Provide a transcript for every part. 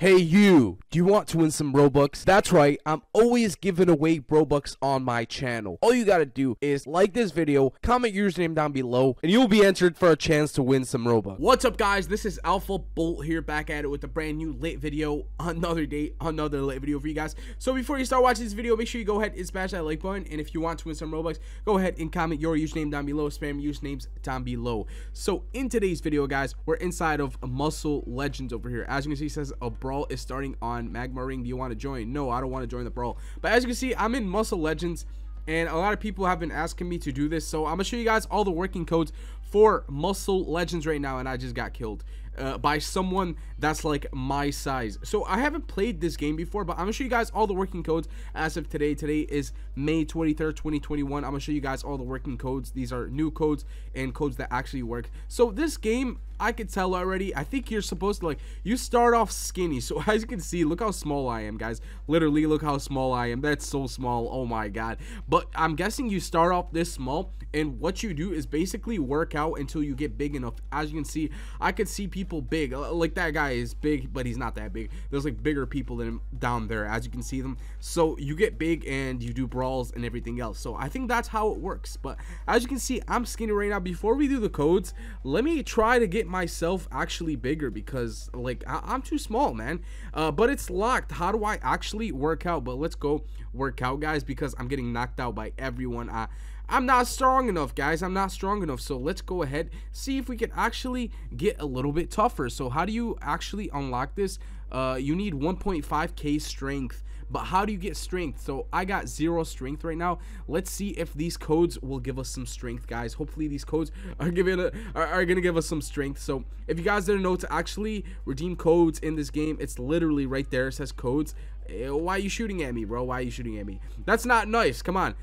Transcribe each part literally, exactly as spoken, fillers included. Hey you, do you want to win some Robux? That's right, I'm always giving away Robux on my channel. All you gotta do is like this video, comment your username down below, and you'll be entered for a chance to win some Robux. What's up guys, this is AlphaBolt here, back at it with a brand new lit video. Another day, another lit video for you guys. So before you start watching this video, make sure you go ahead and smash that like button. And if you want to win some Robux, go ahead and comment your username down below, spam usernames down below. So in today's video guys, we're inside of Muscle Legends over here. As you can see, it says a Brawl is starting on Magma Ring. Do you want to join? No, I don't want to join the Brawl. But as you can see, I'm in Muscle Legends, and a lot of people have been asking me to do this. So I'm gonna show you guys all the working codes for Muscle Legends right now, and I just got killed uh, by someone that's like my size. So I haven't played this game before, but I'm gonna show you guys all the working codes as of today. Today is May twenty-third, twenty twenty-one. I'm gonna show you guys all the working codes. These are new codes and codes that actually work. So this game, I could tell already, I think you're supposed to, like, you start off skinny. So as you can see, look how small I am, guys. Literally, look how small I am. That's so small. Oh my god. But I'm guessing you start off this small, and what you do is basically work out until you get big enough. As you can see, I could see people big. Like, that guy is big, but he's not that big. There's, like, bigger people than him down there, as you can see them. So you get big, and you do brawls and everything else. So I think that's how it works. But as you can see, I'm skinny right now. Before we do the codes, let me try to get myself actually bigger, because like I I'm too small, man. Uh, but it's locked. How do I actually work out? But let's go work out, guys, because I'm getting knocked out by everyone. I I'm not strong enough, guys. I'm not strong enough. So let's go ahead, see if we can actually get a little bit tougher. So how do you actually unlock this? Uh, you need one point five K strength. But how do you get strength? So I got zero strength right now. Let's see if these codes will give us some strength, guys. Hopefully these codes are giving a, are, are gonna give us some strength. So if you guys didn't know, to actually redeem codes in this game, it's literally right there. It says codes. Why are you shooting at me, bro? Why are you shooting at me? That's not nice. Come on.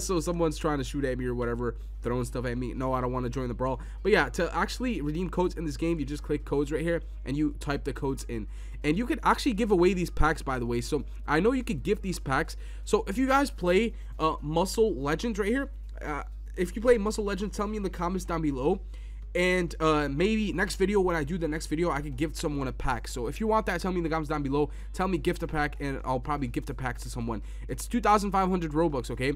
So someone's trying to shoot at me or whatever, throwing stuff at me. No, I don't want to join the brawl. But yeah, to actually redeem codes in this game, you just click codes right here and you type the codes in. And you could actually give away these packs, by the way. So I know you could give these packs. So if you guys play uh, Muscle Legends right here, uh, if you play Muscle Legends, tell me in the comments down below. And uh, maybe next video, when I do the next video, I could gift someone a pack. So if you want that, tell me in the comments down below. Tell me gift a pack, and I'll probably gift a pack to someone. It's two thousand five hundred Robux, okay?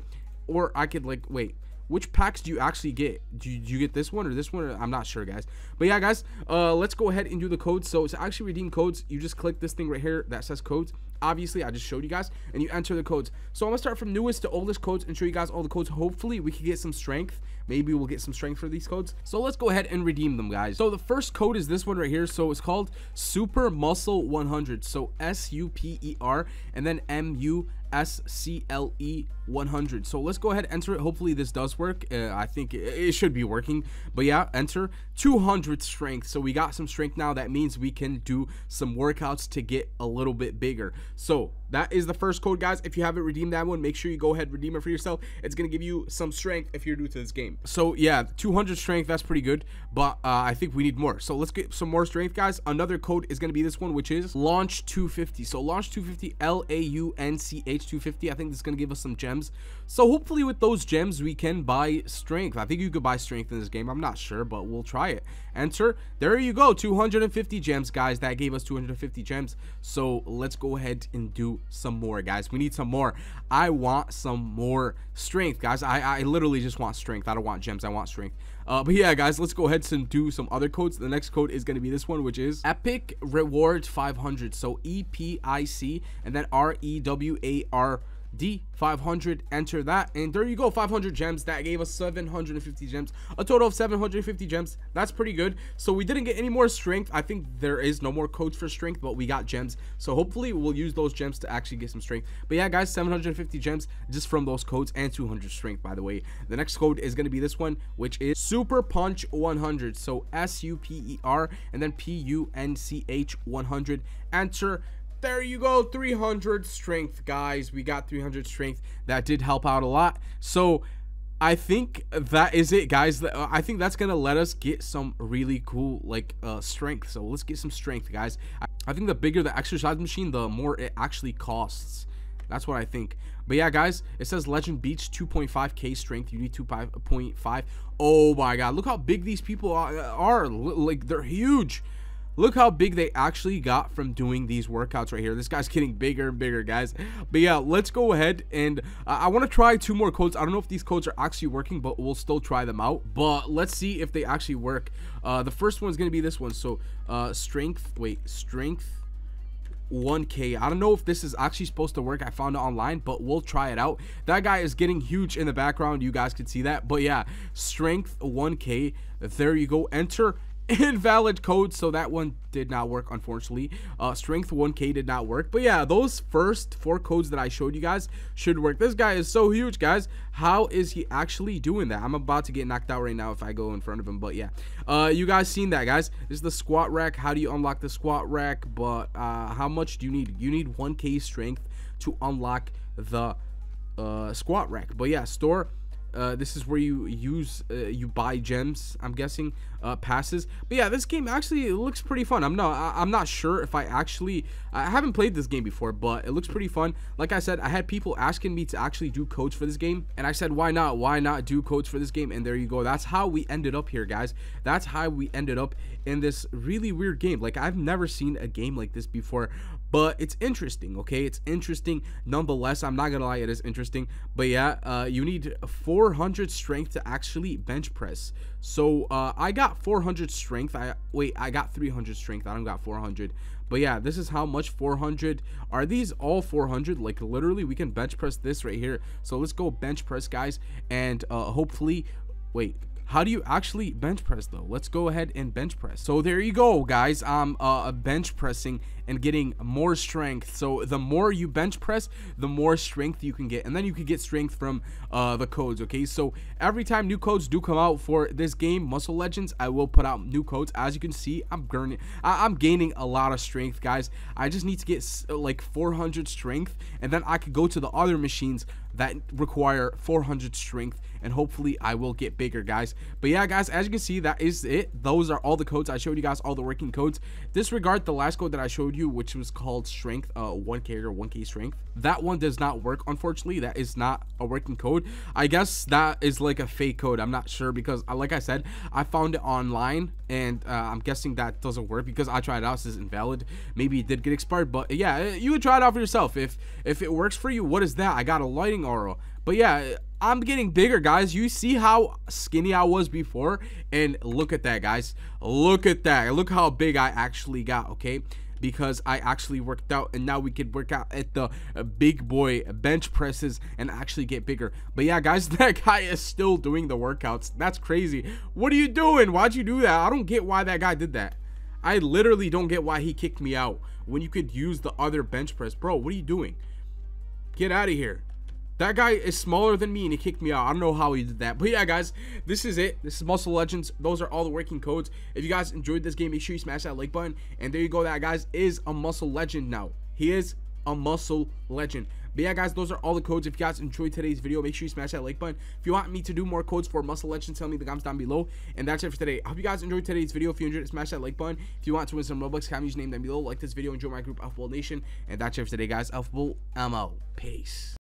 Or I could, like, wait, which packs do you actually get? Do you, do you get this one or this one? Or, I'm not sure, guys. But yeah, guys, uh, let's go ahead and do the codes. So to actually redeem codes, you just click this thing right here that says codes. Obviously, I just showed you guys, and you enter the codes. So I'm gonna start from newest to oldest codes and show you guys all the codes. Hopefully we can get some strength. Maybe we'll get some strength for these codes. So let's go ahead and redeem them, guys. So the first code is this one right here. So it's called Super Muscle one hundred. So S U P E R and then M U S C L E one hundred. So let's go ahead and enter it. Hopefully this does work. uh, I think it, it should be working. But yeah, enter two hundred strength. So we got some strength now. That means we can do some workouts to get a little bit bigger. So that is the first code, guys. If you haven't redeemed that one, make sure you go ahead and redeem it for yourself. It's gonna give you some strength if you're new to this game. So yeah, two hundred strength, that's pretty good, but uh, I think we need more. So let's get some more strength, guys. Another code is gonna be this one, which is Launch two fifty. So Launch two fifty, L A U N C H two fifty. I think this is gonna give us some gems. So hopefully with those gems we can buy strength. I think you could buy strength in this game. I'm not sure, but we'll try it. Enter. There you go. two hundred fifty gems, guys. That gave us two hundred fifty gems. So let's go ahead and do some more, guys. We need some more. I want some more strength, guys. I, I literally just want strength. I don't want gems. I want strength. Uh, but yeah, guys, let's go ahead and do some other codes. The next code is going to be this one, which is Epic Reward five hundred. So E P I C and then R E W A R D five hundred. Enter that, and there you go. five hundred gems. That gave us seven hundred fifty gems, a total of seven hundred fifty gems. That's pretty good. So we didn't get any more strength. I think there is no more codes for strength, but we got gems. So hopefully we'll use those gems to actually get some strength. But yeah, guys, seven hundred fifty gems just from those codes, and two hundred strength, by the way. The next code is going to be this one, which is Super Punch one hundred. So S U P E R and then P U N C H one hundred. Enter. There you go. Three hundred strength, guys. We got three hundred strength. That did help out a lot. So I think that is it, guys. I think that's gonna let us get some really cool, like, uh strength. So let's get some strength, guys. I think the bigger the exercise machine, the more it actually costs. That's what I think. But yeah, guys, it says Legend Beach two point five K strength. You need two point five. Oh my god, look how big these people are, are. Like, they're huge. Look how big they actually got from doing these workouts right here. This guy's getting bigger and bigger, guys. But yeah, let's go ahead and uh, I want to try two more codes. I don't know if these codes are actually working, but we'll still try them out. But let's see if they actually work. Uh, the first one's gonna be this one. So uh, strength, wait, strength one K. I don't know if this is actually supposed to work. I found it online, but we'll try it out. That guy is getting huge in the background. You guys can see that. But yeah, strength one K. There you go. Enter invalid code. So that one did not work, unfortunately. Uh, strength one K did not work. But yeah, those first four codes that I showed you guys should work. This guy is so huge, guys. How is he actually doing that? I'm about to get knocked out right now if I go in front of him. But yeah, uh, you guys seen that, guys. This is the squat rack. How do you unlock the squat rack? But uh, how much do you need? You need one K strength to unlock the uh, squat rack. But yeah, store. Uh, this is where you use uh, you buy gems, I'm guessing, uh, passes. But yeah, this game actually looks pretty fun. I'm not I, I'm not sure if I actually I haven't played this game before, but it looks pretty fun. Like I said, I had people asking me to actually do codes for this game, and I said, why not why not do codes for this game? And there you go. That's how we ended up here, guys. That's how we ended up in this really weird game. Like, I've never seen a game like this before, but it's interesting. Okay, it's interesting nonetheless. I'm not gonna lie, it is interesting. But yeah, uh, you need four four hundred strength to actually bench press. So uh, I got four hundred strength. I wait, I got three hundred strength. I don't got four hundred. But yeah, this is how much four hundred. Are these all four hundred? Like, literally, we can bench press this right here. So let's go bench press, guys, and uh, hopefully, wait. How do you actually bench press though? Let's go ahead and bench press. So there you go, guys. I'm uh, bench pressing and getting more strength. So the more you bench press, the more strength you can get, and then you can get strength from uh, the codes. Okay, so every time new codes do come out for this game, Muscle Legends, I will put out new codes. As you can see, I'm gaining, I'm gaining a lot of strength, guys. I just need to get like four hundred strength, and then I could go to the other machines that require four hundred strength, and hopefully I will get bigger, guys. But yeah, guys, as you can see, that is it. Those are all the codes I showed you guys, all the working codes. Disregard the last code that I showed you, which was called strength uh one K or one K strength. That one does not work, unfortunately. That is not a working code. I guess that is like a fake code. I'm not sure, because like I said, I found it online, and uh, I'm guessing that doesn't work because I tried it out. This is invalid. Maybe it did get expired, but yeah, you would try it out for yourself. If if it works for you, what is that? I got a lighting aura. But yeah, I'm getting bigger, guys. You see how skinny I was before, and look at that, guys. Look at that. Look how big I actually got. Okay, because I actually worked out, and now we could work out at the big boy bench presses and actually get bigger. But yeah, guys, that guy is still doing the workouts. That's crazy. What are you doing? Why'd you do that? I don't get why that guy did that. I literally don't get why he kicked me out when you could use the other bench press. Bro, what are you doing? Get out of here. That guy is smaller than me, and he kicked me out. I don't know how he did that. But yeah, guys, this is it. This is Muscle Legends. Those are all the working codes. If you guys enjoyed this game, make sure you smash that like button. And there you go. That guy is a Muscle Legend now. He is a Muscle Legend. But yeah, guys, those are all the codes. If you guys enjoyed today's video, make sure you smash that like button. If you want me to do more codes for Muscle Legends, tell me in the comments down below. And that's it for today. I hope you guys enjoyed today's video. If you enjoyed it, smash that like button. If you want to win some Robux, comment your name down below. Like this video and join my group, AlphaBull Nation. And that's it for today, guys. AlphaBull, I'm out. Peace.